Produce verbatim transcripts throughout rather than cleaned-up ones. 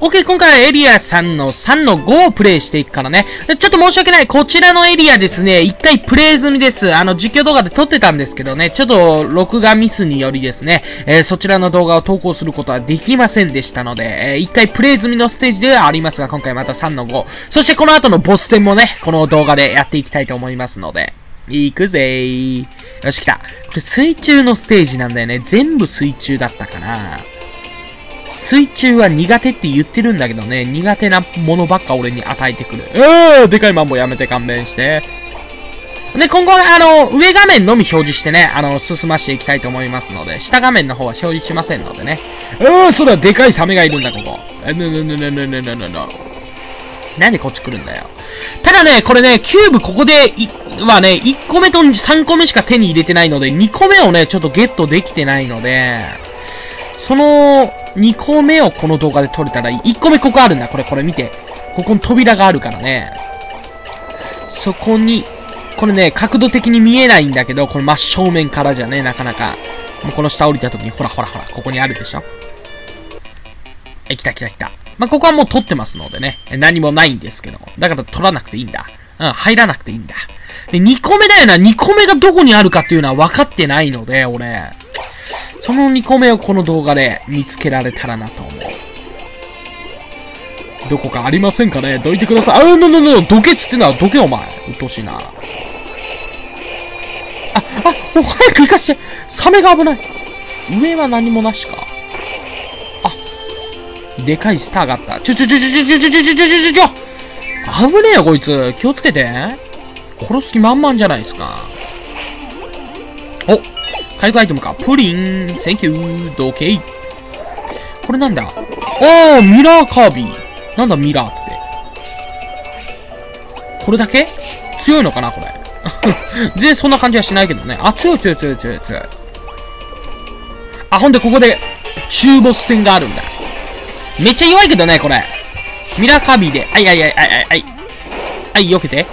OK、今回はエリアさんのさんのごをプレイしていくからね。ちょっと申し訳ない。こちらのエリアですね、一回プレイ済みです。あの、実況動画で撮ってたんですけどね、ちょっと録画ミスによりですね、えー、そちらの動画を投稿することはできませんでしたので、えー、一回プレイ済みのステージではありますが、今回またさんのご。そしてこの後のボス戦もね、この動画でやっていきたいと思いますので。行くぜー。よし、来た。これ水中のステージなんだよね。全部水中だったかな。水中は苦手って言ってるんだけどね。苦手なものばっか俺に与えてくる。うー、でかいマンボウやめて勘弁して。で、今後、あの、上画面のみ表示してね、あの、進ましていきたいと思いますので、下画面の方は表示しませんのでね。うー、そうだ、でかいサメがいるんだ、ここ。え、ぬぬぬぬぬぬぬぬぬ。なんでこっち来るんだよ。ただね、これね、キューブここで、い、はね、いっこめとさんこめしか手に入れてないので、にこめをね、ちょっとゲットできてないので、その、にこめをこの動画で撮れたらいい。いっこめここあるんだ。これ、これ見て。ここに扉があるからね。そこに、これね、角度的に見えないんだけど、これ真正面からじゃね、なかなか。もうこの下降りた時に、ほらほらほら、ここにあるでしょ。え、来た来た来た。まあ、ここはもう撮ってますのでね。何もないんですけど。だから撮らなくていいんだ。うん、入らなくていいんだ。で、にこめだよな。にこめがどこにあるかっていうのは分かってないので、俺。そのにこめをこの動画で見つけられたらなと思う。どこかありませんかね？どいてください。あ、うん、うん、うん、うん。どけっつってんだ。どけ、お前。うっとうしいな。あ、あ、もう早く行かして。サメが危ない。上は何もなしか。でかいスターがあった。ちょちょちょちょちょちょちょちょちょちょちょ危ねえよ、こいつ。気をつけて。殺す気満々じゃないですか。お、回復アイテムか。プリン。センキュー。ドケイ。これなんだ？おー、ミラーカービィ。なんだ、ミラーって。これだけ？強いのかな、これ。全然そんな感じはしないけどね。あ、強い強い強い強い強い。あ、ほんで、ここで、中ボス戦があるんだ。めっちゃ弱いけどね、これ。ミラーカービィで。あいあいあいあいあいあい。あい、避けて。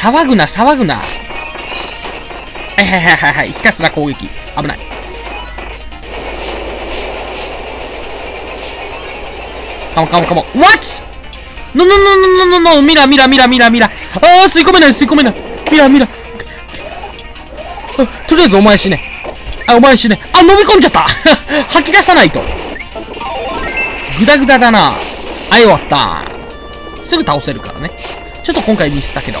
騒ぐな、騒ぐな。はいはいはいはいはい。ひたすら攻撃。危ない。カモカモカモ。What？ No, no, no, no, no, no. ミラーミラーミラーミラーミラー。あー、吸い込めない、吸い込めない。ミラーミラー。とりあえずお前死ね。あ、お前死ね。あ、飲み込んじゃった吐き出さないと。グダグダだな。あい、終わった。すぐ倒せるからね。ちょっと今回ミスったけど。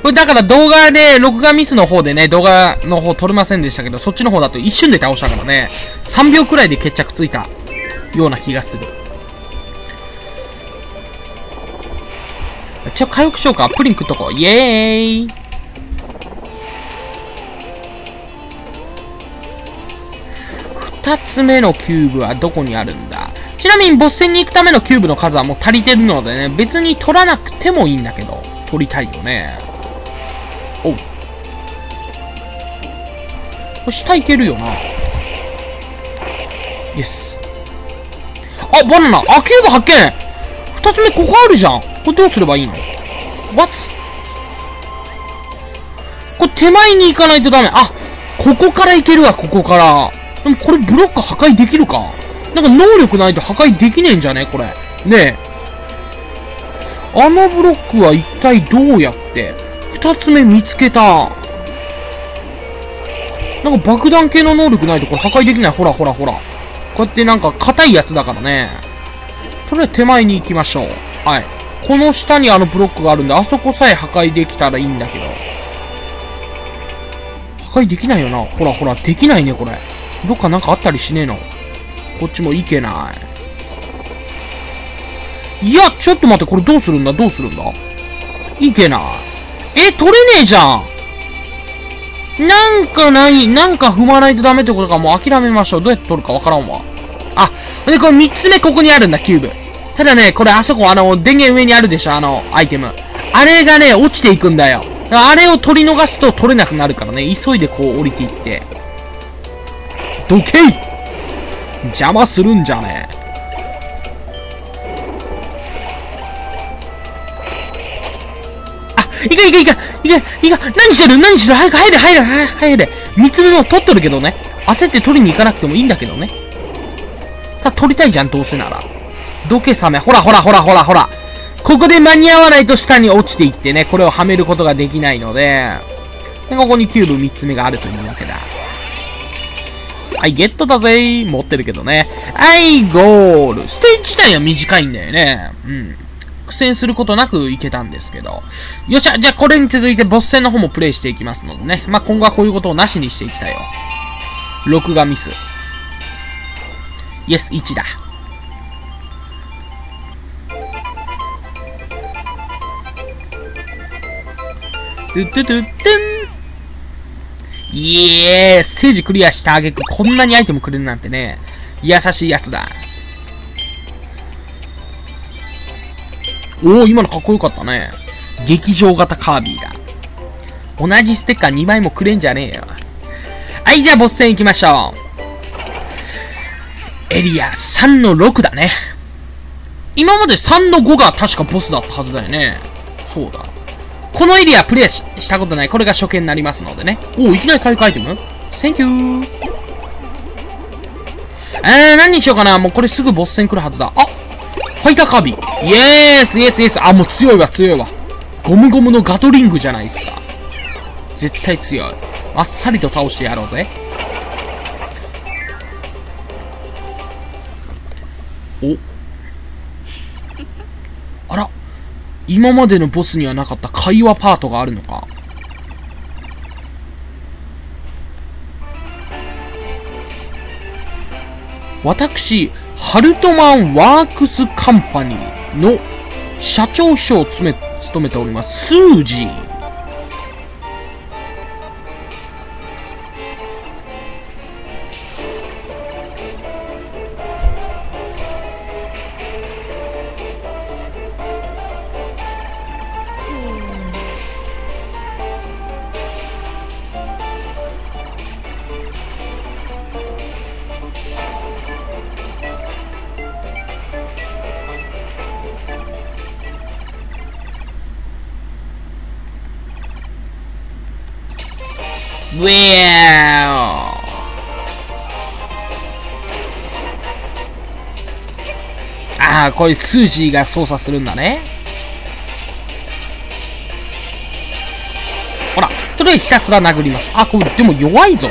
これだから動画で、録画ミスの方でね、動画の方撮れませんでしたけど、そっちの方だと一瞬で倒したからね、さんびょうくらいで決着ついたような気がする。ちょ、回復しようか。プリン食っとこう。イエーイ。二つ目のキューブはどこにあるんだ？ちなみにボス戦に行くためのキューブの数はもう足りてるのでね、別に取らなくてもいいんだけど、取りたいよね。おう。これ下行けるよな。イエス。あ、バナナ。あ、キューブ発見。二つ目ここあるじゃん。これどうすればいいの？ What？ これ手前に行かないとダメ。あ、ここから行けるわ、ここから。でもこれブロック破壊できるか？なんか能力ないと破壊できねえんじゃねこれ。ねえ。あのブロックは一体どうやって？二つ目見つけた。なんか爆弾系の能力ないとこれ破壊できない。ほらほらほら。こうやってなんか硬いやつだからね。とりあえず手前に行きましょう。はい。この下にあのブロックがあるんで、あそこさえ破壊できたらいいんだけど。破壊できないよな。ほらほら、できないねこれ。どっかなんかあったりしねえの？こっちもいけない。いや、ちょっと待って、これどうするんだどうするんだいけない。え、取れねえじゃん。なんかない、なんか踏まないとダメってことか、もう諦めましょう。どうやって取るかわからんわ。あ、で、これ三つ目ここにあるんだ、キューブ。ただね、これあそこ、あの、電源上にあるでしょ、あの、アイテム。あれがね、落ちていくんだよ。あれを取り逃すと取れなくなるからね、急いでこう降りていって。どけい邪魔するんじゃねえ。あ、いけいけいけいけいけ何してる何してる早く入れ入れ早く入れ三つ目の取っとるけどね。焦って取りに行かなくてもいいんだけどね。ただ取りたいじゃん、どうせなら。どけさめ。ほらほらほらほらほら。ここで間に合わないと下に落ちていってね、これをはめることができないので、でここにキューブみっつめがあるというわけだ。はい、ゲットだぜー。持ってるけどね。はい、ゴール。ステージ自体は短いんだよね。うん。苦戦することなくいけたんですけど。よっしゃ、じゃあこれに続いてボス戦の方もプレイしていきますのでね。まあ、今後はこういうことをなしにしていきたいよ。ろくがミス。イエス、いちだ。ドゥッドゥドゥッドゥン。イエーイ、ステージクリアした挙句こんなにアイテムくれるなんてね。優しいやつだ。おお、今のかっこよかったね。劇場型カービィだ。同じステッカーにまいもくれんじゃねえよ。はい、じゃあボス戦行きましょう。エリアさんのろくだね。今までさんのごが確かボスだったはずだよね。そうだ。このエリアプレイ し, したことない。これが初見になりますのでね。おお、いきなり回復アイテム？ Thank you。 えー、何にしようかな。もうこれすぐボス戦来るはずだ。あ、ファイターカービィ。イエースイエスイエス。あ、もう強いわ、強いわ。ゴムゴムのガトリングじゃないですか。絶対強い。あっさりと倒してやろうぜ。お。あら。今までのボスにはなかった会話パートがあるのか。私、ハルトマンワークスカンパニーの社長秘書を務め、務めております、スージー。ウェーオ。ああ、これスージーが操作するんだね。ほら、それひたすら殴ります。あ、これでも弱いぞ。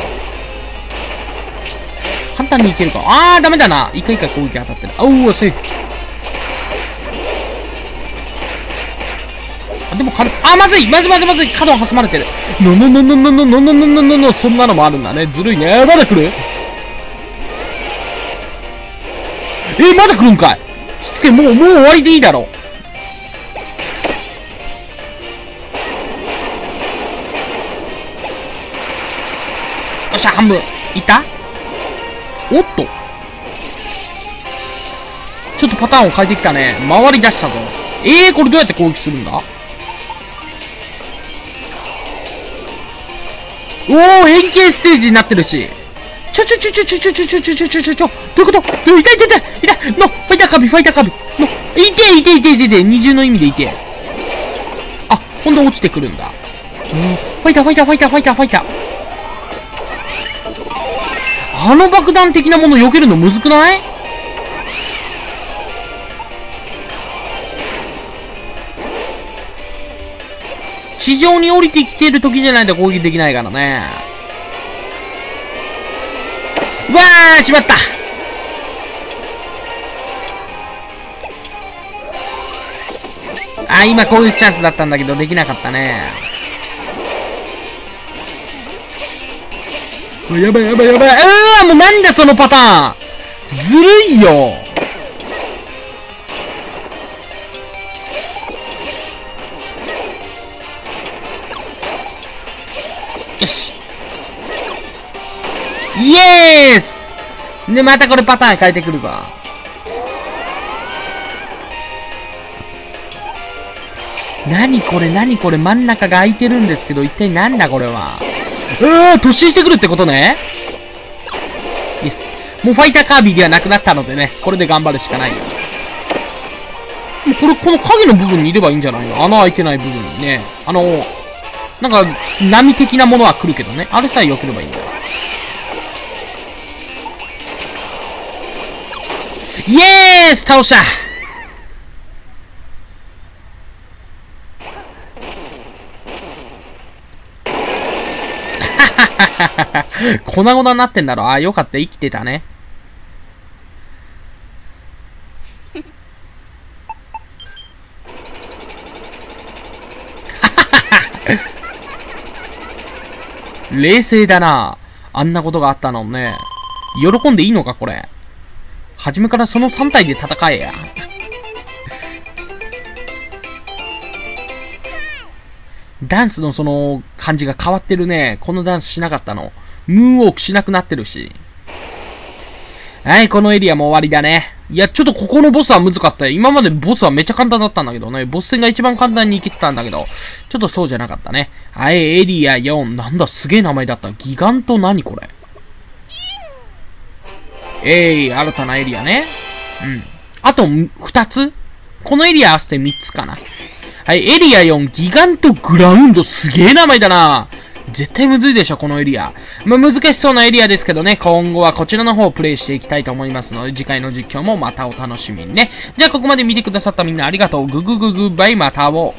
簡単にいけるか。ああ、ダメだな。一回一回攻撃当たってる。おお、セーフ。あ、でも軽い。あ、まずいまずいまずいまずい。角を挟まれてる。のののののののののののの、そんなのもあるんだね。ずるいね。まだ来る？え、まだ来るんかい。しつけ、もうもう終わりでいいだろう。よっしゃ、半分いた。おっと、ちょっとパターンを変えてきたね。回り出したぞ。えー、これどうやって攻撃するんだ。おお、円形ステージになってるし。ちょちょちょちょちょちょちょちょちょちょちょちょ、どういうこと？痛い痛い痛い痛いの、ファイターカビファイターカビの、痛い痛い痛い痛い痛い、二重の意味で痛い。あ、今度落ちてくるんだ。ファイターファイターファイターファイターファイター。あの爆弾的なもの避けるのむずくない？地上に降りてきている時じゃないと攻撃できないからね。うわー、しまった。あ、今攻撃チャンスだったんだけどできなかったね。やばいやばいやばい。うわ、もうなんだそのパターン、ずるいよ。よし。イエースで、またこれパターン変えてくるぞ。何これ何これ、真ん中が空いてるんですけど、一体なんだこれは。うー、突進してくるってことね。イエス。もうファイターカービィではなくなったのでね、これで頑張るしかないよ。もうこれ、この影の部分にいればいいんじゃないの。穴開いてない部分にね。あのー、なんか、波的なものは来るけどね。あれさえ避ければいいんだよ。イエース、倒した。粉々になってんだろ。ああ、よかった、生きてたね。冷静だな。あんなことがあったのね。喜んでいいのか、これ。初めからそのさん体で戦えや。ダンスのその感じが変わってるね。このダンスしなかったの。ムーンウォークしなくなってるし。はい、このエリアも終わりだね。いや、ちょっとここのボスは難かったよ。今までボスはめっちゃ簡単だったんだけどね。ボス戦が一番簡単に生きてたんだけど、ちょっとそうじゃなかったね。はい、エリアよん。なんだ、すげえ名前だった。ギガント何これ。えい、新たなエリアね。うん。あとふたつ？このエリア合わせてみっつかな。はい、エリアよん、ギガントグラウンド。すげえ名前だな。絶対むずいでしょ、このエリア。まあ、難しそうなエリアですけどね、今後はこちらの方をプレイしていきたいと思いますので、次回の実況もまたお楽しみにね。じゃあ、ここまで見てくださったみんなありがとう。ググググバイ、また会おう。